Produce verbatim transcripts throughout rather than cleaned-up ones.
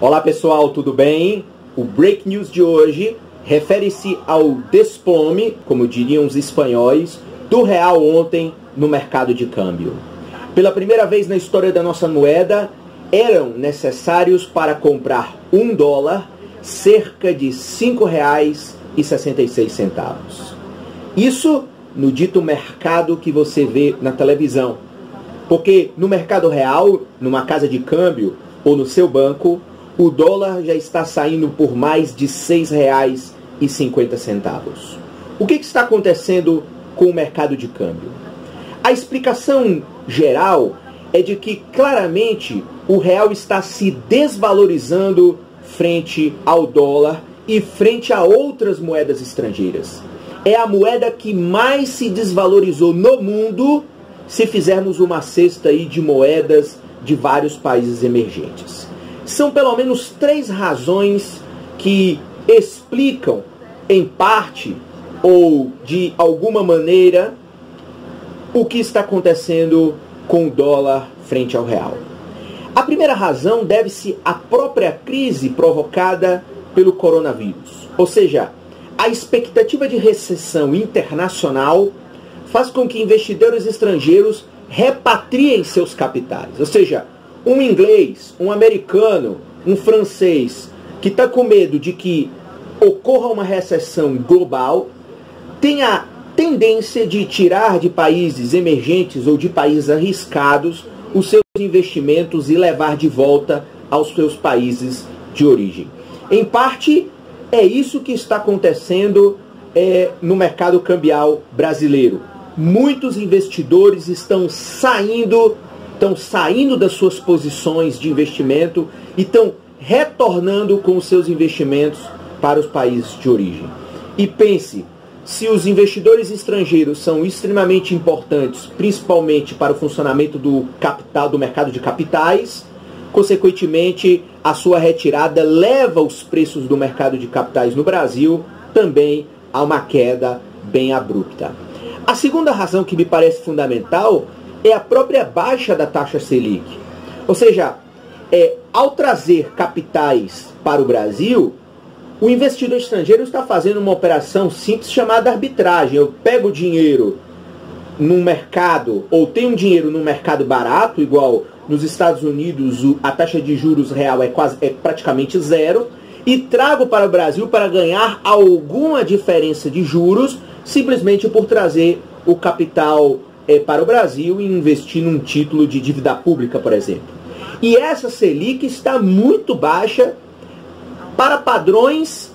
Olá pessoal, tudo bem? O Break News de hoje refere-se ao desplome, como diriam os espanhóis, do real ontem no mercado de câmbio. Pela primeira vez na história da nossa moeda, eram necessários para comprar um dólar cerca de cinco reais e sessenta e seis centavos. Isso no dito mercado que você vê na televisão. Porque no mercado real, numa casa de câmbio ou no seu banco, o dólar já está saindo por mais de seis reais e cinquenta centavos. O que está acontecendo com o mercado de câmbio? A explicação geral é de que claramente o real está se desvalorizando frente ao dólar e frente a outras moedas estrangeiras. É a moeda que mais se desvalorizou no mundo se fizermos uma cesta aí de moedas de vários países emergentes. São pelo menos três razões que explicam, em parte ou de alguma maneira, o que está acontecendo com o dólar frente ao real. A primeira razão deve-se à própria crise provocada pelo coronavírus. Ou seja, a expectativa de recessão internacional faz com que investidores estrangeiros repatriem seus capitais. Ou seja, um inglês, um americano, um francês que está com medo de que ocorra uma recessão global tem a tendência de tirar de países emergentes ou de países arriscados os seus investimentos e levar de volta aos seus países de origem. Em parte, é isso que está acontecendo é, no mercado cambial brasileiro. Muitos investidores estão saindo estão saindo das suas posições de investimento e estão retornando com os seus investimentos para os países de origem. E pense, se os investidores estrangeiros são extremamente importantes, principalmente para o funcionamento do capital, do mercado de capitais, consequentemente, a sua retirada leva os preços do mercado de capitais no Brasil também a uma queda bem abrupta. A segunda razão que me parece fundamental é a própria baixa da taxa Selic. Ou seja, é, ao trazer capitais para o Brasil, o investidor estrangeiro está fazendo uma operação simples chamada arbitragem. Eu pego dinheiro num mercado, ou tenho dinheiro num mercado barato, igual nos Estados Unidos a taxa de juros real é, quase, é praticamente zero, e trago para o Brasil para ganhar alguma diferença de juros, simplesmente por trazer o capital é, para o Brasil e investir num título de dívida pública, por exemplo. E essa Selic está muito baixa para padrões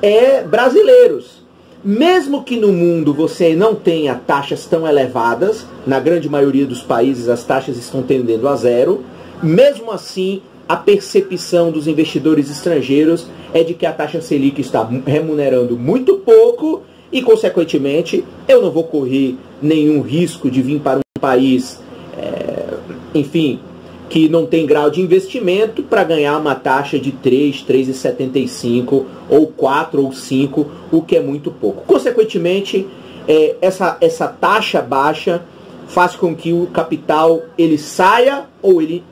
é, brasileiros. Mesmo que no mundo você não tenha taxas tão elevadas, na grande maioria dos países as taxas estão tendendo a zero, mesmo assim a percepção dos investidores estrangeiros é de que a taxa Selic está remunerando muito pouco e, consequentemente, eu não vou correr nenhum risco de vir para um país, é, enfim, que não tem grau de investimento para ganhar uma taxa de três, três vírgula setenta e cinco ou quatro ou cinco, o que é muito pouco. Consequentemente, é, essa, essa taxa baixa faz com que o capital ele saia ou ele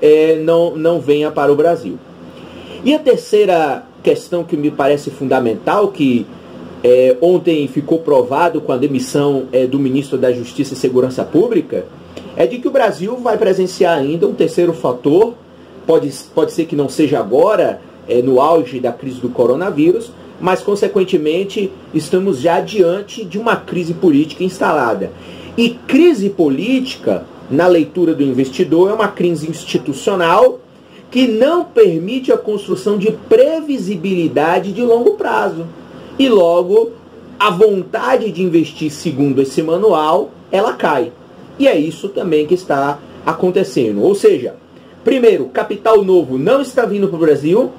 é, não, não venha para o Brasil. E a terceira questão que me parece fundamental, que é, ontem ficou provado com a demissão é, do ministro da Justiça e Segurança Pública, é de que o Brasil vai presenciar ainda um terceiro fator, pode, pode ser que não seja agora, é, no auge da crise do coronavírus, mas, consequentemente, estamos já diante de uma crise política instalada. E crise política, na leitura do investidor, é uma crise institucional que não permite a construção de previsibilidade de longo prazo. E, logo, a vontade de investir, segundo esse manual, ela cai. E é isso também que está acontecendo. Ou seja, primeiro, capital novo não está vindo para o Brasil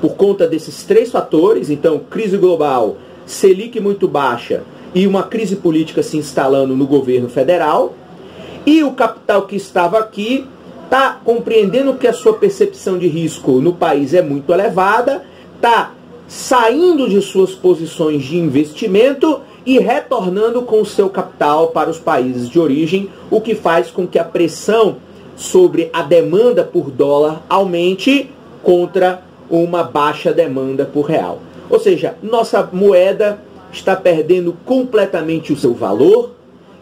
por conta desses três fatores. Então, crise global, Selic muito baixa e uma crise política se instalando no governo federal. E o capital que estava aqui está compreendendo que a sua percepção de risco no país é muito elevada, está saindo de suas posições de investimento e retornando com o seu capital para os países de origem, o que faz com que a pressão sobre a demanda por dólar aumente, contra uma baixa demanda por real. Ou seja, nossa moeda está perdendo completamente o seu valor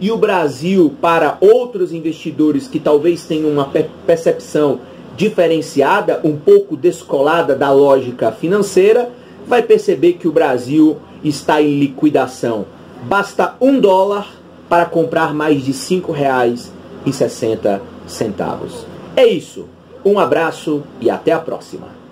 e o Brasil, para outros investidores que talvez tenham uma percepção diferenciada, um pouco descolada da lógica financeira, vai perceber que o Brasil está em liquidação. Basta um dólar para comprar mais de cinco reais e sessenta centavos. É isso. Um abraço e até a próxima.